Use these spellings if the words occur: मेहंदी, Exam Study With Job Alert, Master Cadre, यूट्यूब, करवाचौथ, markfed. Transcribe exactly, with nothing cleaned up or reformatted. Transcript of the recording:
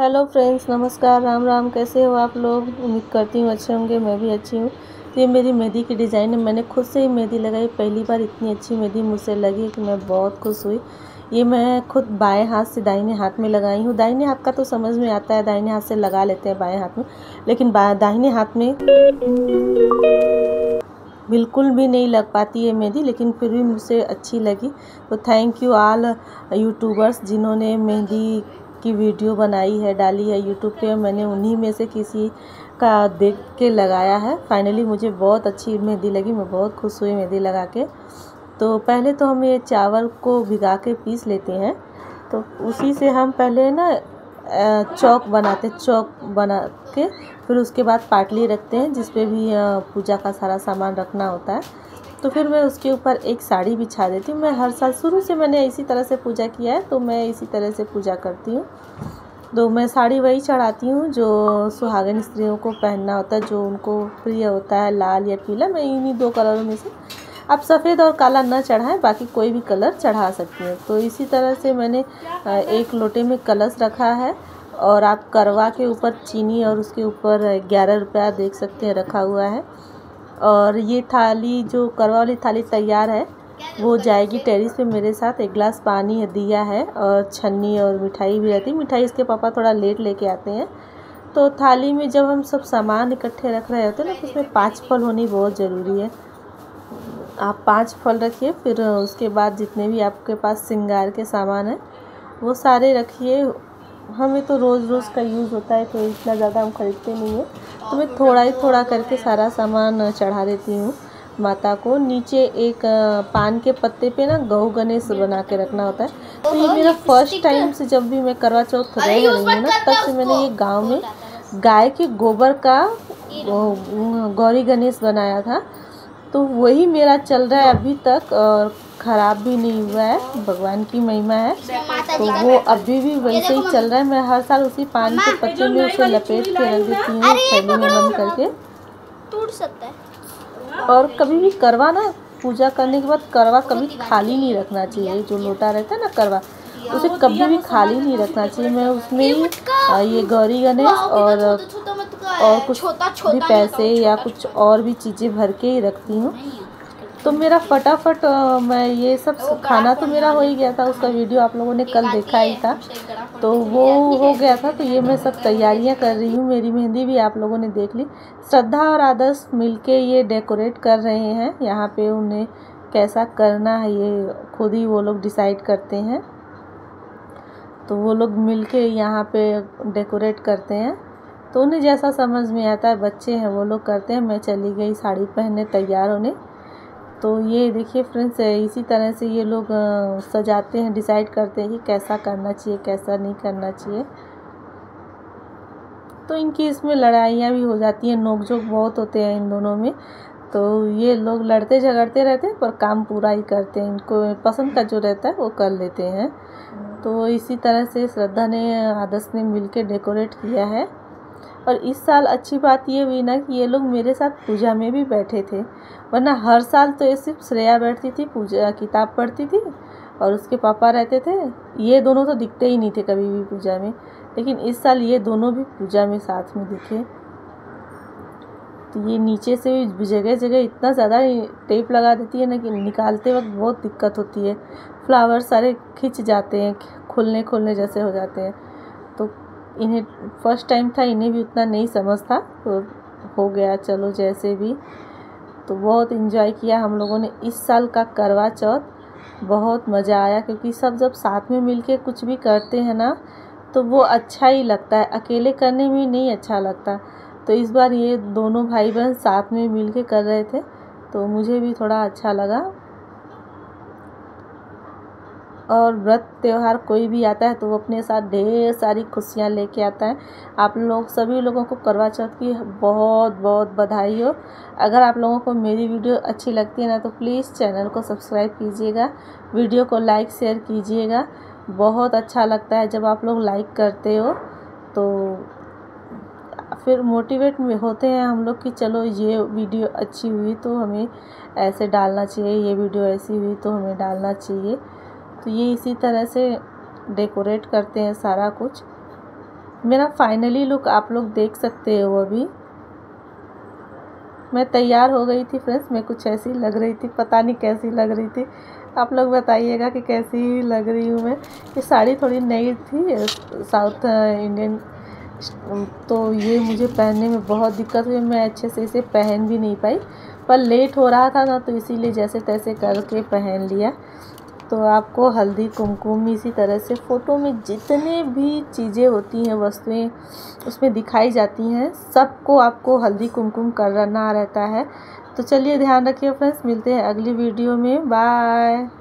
Hello friends, नमस्कार, राम राम। कैसे हो आप लोग? उम्मीद करती हूँ अच्छे होंगे। मैं भी अच्छी हूँ। तो ये मेरी मेहंदी की डिज़ाइन है। मैंने खुद से ही मेहंदी लगाई। पहली बार इतनी अच्छी मेहंदी मुझसे लगी कि मैं बहुत खुश हुई। ये मैं खुद बाएं हाथ से दाहिने हाथ में लगाई हूँ। दाहिने हाथ का तो समझ में आता है, दाहिने हाथ से लगा लेते हैं बाएँ हाथ में, लेकिन दाहिने हाथ में बिल्कुल भी नहीं लग पाती है मेहंदी, लेकिन फिर भी मुझसे अच्छी लगी। तो थैंक यू ऑल यूट्यूबर्स जिन्होंने मेहंदी की वीडियो बनाई है, डाली है यूट्यूब पे। मैंने उन्हीं में से किसी का देख के लगाया है। फाइनली मुझे बहुत अच्छी मेहंदी लगी। मैं बहुत खुश हुई मेहंदी लगा के। तो पहले तो हम ये चावल को भिगा के पीस लेते हैं। तो उसी से हम पहले ना चौक बनाते चौक बना के फिर उसके बाद पाटली रखते हैं, जिसपे भी पूजा का सारा सामान रखना होता है। तो फिर मैं उसके ऊपर एक साड़ी बिछा देती हूँ। मैं हर साल शुरू से मैंने इसी तरह से पूजा किया है, तो मैं इसी तरह से पूजा करती हूँ। तो मैं साड़ी वही चढ़ाती हूँ जो सुहागिन स्त्रियों को पहनना होता है, जो उनको प्रिय होता है, लाल या पीला। मैं इन्हीं दो कलरों में से, आप सफ़ेद और काला न चढ़ाएं, बाकी कोई भी कलर चढ़ा सकती हैं। तो इसी तरह से मैंने एक लोटे में कलश रखा है, और आप करवा के ऊपर चीनी और उसके ऊपर ग्यारह रुपया देख सकते हैं रखा हुआ है। और ये थाली, जो करवा वाली थाली तैयार है, वो जाएगी टेरिस पे मेरे साथ। एक गिलास पानी दिया है, और छन्नी और मिठाई भी रहती है। मिठाई इसके पापा थोड़ा लेट लेके आते हैं। तो थाली में जब हम सब सामान इकट्ठे रख रहे होते हैं ना, तो उसमें पाँच फल होनी बहुत ज़रूरी है। आप पाँच फल रखिए, फिर उसके बाद जितने भी आपके पास श्रृंगार के सामान हैं वो सारे रखिए। हमें तो रोज़ रोज़ का यूज़ होता है, तो इतना ज़्यादा हम खरीदते नहीं हैं। तो मैं थोड़ा ही थोड़ा करके सारा सामान चढ़ा देती हूँ माता को। नीचे एक पान के पत्ते पे ना गौ गणेश बना के रखना होता है। तो ये मेरा फर्स्ट टाइम से, जब भी मैं करवा चौथ रही हूँ ना, तब से मैंने ये गांव में गाय के गोबर का गौरी गणेश बनाया था। तो वही मेरा चल रहा है अभी तक, और ख़राब भी नहीं हुआ है। भगवान की महिमा है। तो वो अभी भी वैसे ही चल रहा है। मैं हर साल उसी पान के पत्ते में उसे लपेट के रख देती हूँ, थैली में बंद करके। टूट सकता है। और कभी भी करवा ना, पूजा करने के बाद करवा कभी खाली नहीं रखना चाहिए। जो लोटा रहता है ना करवा, उसे कभी भी खाली नहीं रखना चाहिए। मैं उसमें ही ये गौरी गणेश और और कुछ भी पैसे या कुछ और भी चीज़ें भर के ही रखती हूँ। तो मेरा फटाफट मैं ये सब खाना तो मेरा हो ही गया था। उसका वीडियो आप लोगों ने कल देखा ही था, तो वो हो गया था। तो ये मैं सब तैयारियां कर रही हूँ। मेरी मेहंदी भी आप लोगों ने देख ली। श्रद्धा और आदर्श मिलके ये डेकोरेट कर रहे हैं यहाँ पे। उन्हें कैसा करना है ये खुद ही वो लोग डिसाइड करते हैं। तो वो लोग मिल के यहाँ पर डेकोरेट करते हैं, तो उन्हें जैसा समझ में आता है, बच्चे हैं वो लोग करते हैं। मैं चली गई साड़ी पहनने तैयार होने। तो ये देखिए फ्रेंड्स, इसी तरह से ये लोग सजाते हैं, डिसाइड करते हैं कि कैसा करना चाहिए, कैसा नहीं करना चाहिए। तो इनकी इसमें लड़ाइयाँ भी हो जाती हैं, नोकझोंक बहुत होते हैं इन दोनों में। तो ये लोग लड़ते झगड़ते रहते हैं, पर काम पूरा ही करते हैं। इनको पसंद का जो रहता है वो कर लेते हैं। तो इसी तरह से श्रद्धा ने, आदर्श ने मिलकर डेकोरेट किया है। और इस साल अच्छी बात ये हुई ना कि ये लोग मेरे साथ पूजा में भी बैठे थे, वरना हर साल तो ये सिर्फ श्रेया बैठती थी, पूजा किताब पढ़ती थी, और उसके पापा रहते थे। ये दोनों तो दिखते ही नहीं थे कभी भी पूजा में, लेकिन इस साल ये दोनों भी पूजा में साथ में दिखे। तो ये नीचे से भी जगह जगह इतना ज़्यादा टेप लगा देती है ना कि निकालते वक्त बहुत दिक्कत होती है। फ्लावर सारे खिंच जाते हैं, खुलने खुलने जैसे हो जाते हैं। तो इन्हें फर्स्ट टाइम था, इन्हें भी उतना नहीं समझ था, तो हो गया, चलो जैसे भी। तो बहुत इन्जॉय किया हम लोगों ने इस साल का करवा चौथ। बहुत मज़ा आया, क्योंकि सब जब साथ में मिलके कुछ भी करते हैं ना, तो वो अच्छा ही लगता है। अकेले करने में नहीं अच्छा लगता। तो इस बार ये दोनों भाई बहन साथ में मिलके कर रहे थे, तो मुझे भी थोड़ा अच्छा लगा। और व्रत त्यौहार कोई भी आता है तो वो अपने साथ ढेर सारी खुशियाँ लेके आता है। आप लोग सभी लोगों को करवा चौथ की बहुत बहुत बधाई हो। अगर आप लोगों को मेरी वीडियो अच्छी लगती है ना, तो प्लीज़ चैनल को सब्सक्राइब कीजिएगा, वीडियो को लाइक शेयर कीजिएगा। बहुत अच्छा लगता है जब आप लोग लाइक करते हो, तो फिर मोटिवेट होते हैं हम लोग कि चलो ये वीडियो अच्छी हुई तो हमें ऐसे डालना चाहिए, ये वीडियो ऐसी हुई तो हमें डालना चाहिए। तो ये इसी तरह से डेकोरेट करते हैं सारा कुछ। मेरा फाइनली लुक आप लोग देख सकते हो। अभी मैं तैयार हो गई थी फ्रेंड्स, मैं कुछ ऐसी लग रही थी, पता नहीं कैसी लग रही थी, आप लोग बताइएगा कि कैसी लग रही हूँ मैं। ये साड़ी थोड़ी नई थी, साउथ इंडियन, तो ये मुझे पहनने में बहुत दिक्कत हुई, मैं अच्छे से इसे पहन भी नहीं पाई, पर लेट हो रहा था ना तो इसीलिए जैसे तैसे करके पहन लिया। तो आपको हल्दी कुमकुम इसी तरह से फ़ोटो में जितने भी चीज़ें होती हैं, वस्तुएं उसमें दिखाई जाती हैं, सबको आपको हल्दी कुमकुम करना रहता है। तो चलिए ध्यान रखिए फ्रेंड्स, मिलते हैं अगली वीडियो में, बाय।